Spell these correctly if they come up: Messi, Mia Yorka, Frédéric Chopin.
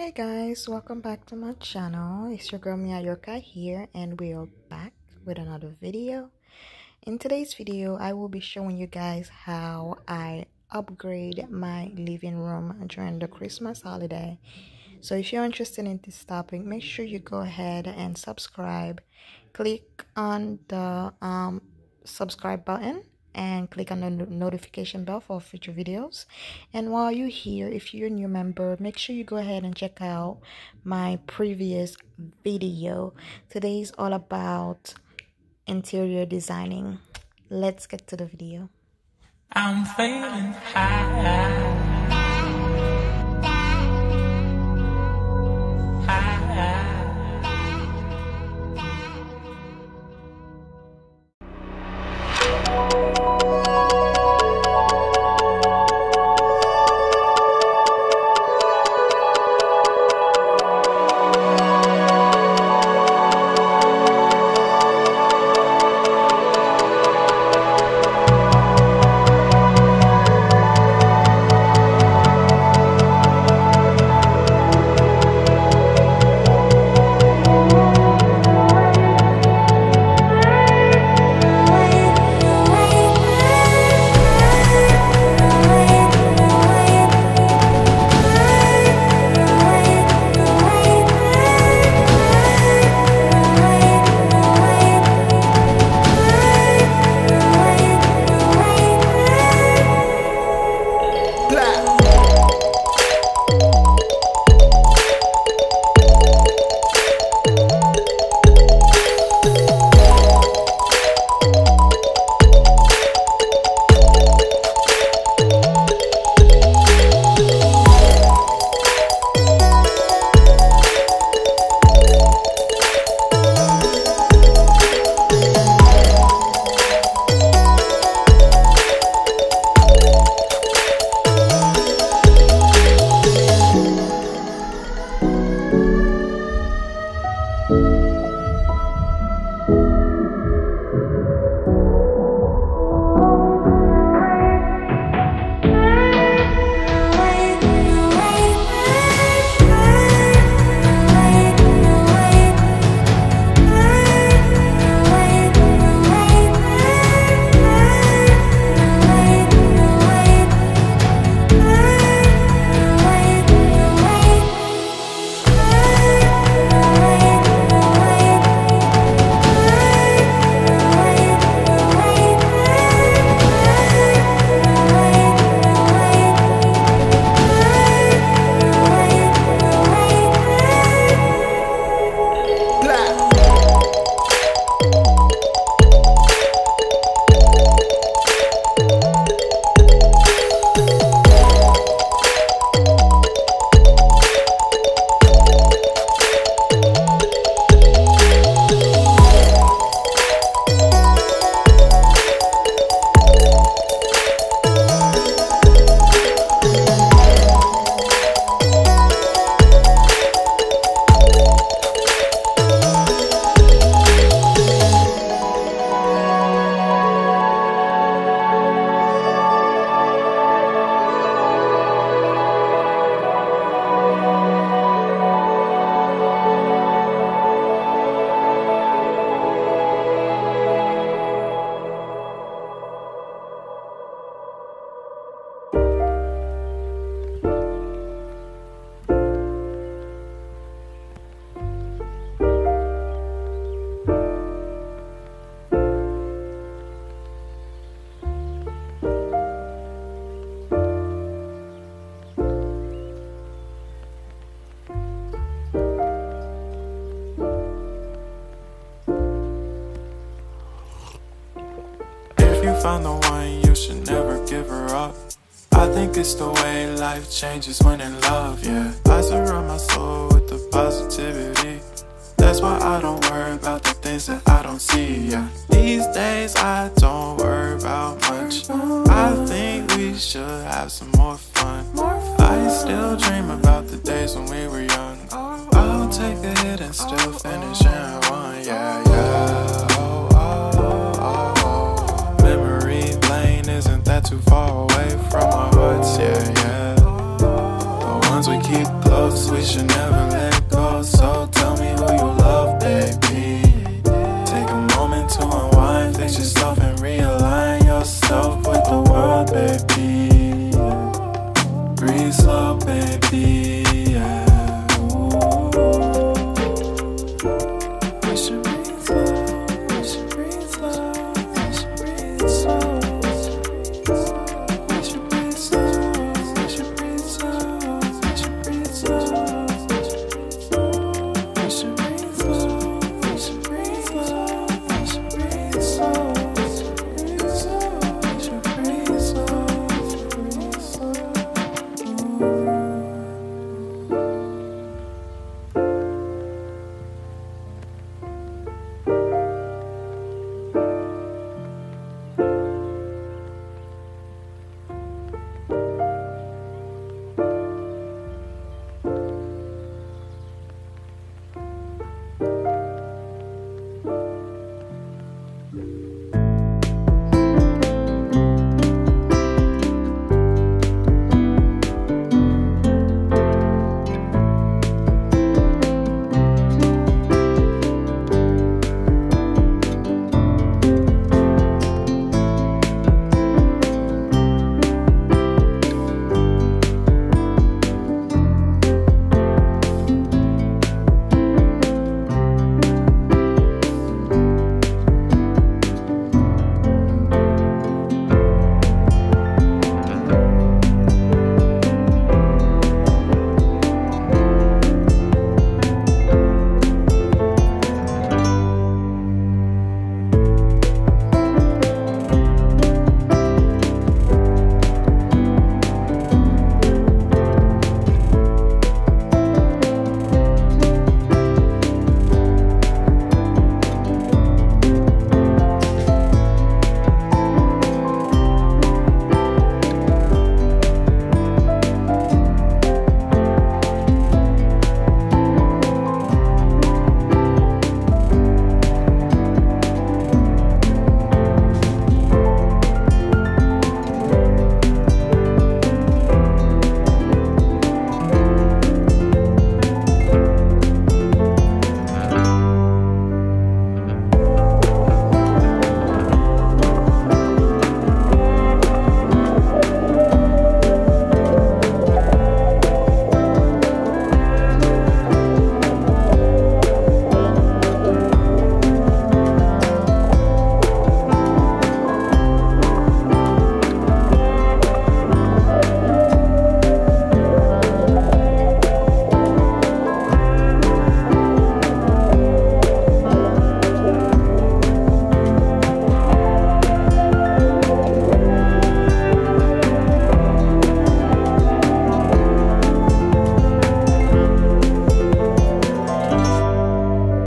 Hey guys, welcome back to my channel. It's your girl Mia Yorka here, and we are back with another video. In today's video, I will be showing you guys how I upgrade my living room during the Christmas holiday. So if you're interested in this topic, make sure you go ahead and subscribe. Click on the subscribe button and click on the notification bell for future videos. And while you're here, if you're a new member, make sure you go ahead and check out my previous video. Today is all about interior designing. Let's get to the video. I'm feeling high. Find the one, you should never give her up. I think it's the way life changes when in love, yeah. I surround my soul with the positivity. That's why I don't worry about the things that I don't see, yeah. These days I don't worry about much. I think we should have some more fun. I still dream about the days when we were young. I'll take a hit and still finish and run, yeah, yeah. Isn't that too far away from our hearts, yeah, yeah. The ones we keep close close, we should never let go. So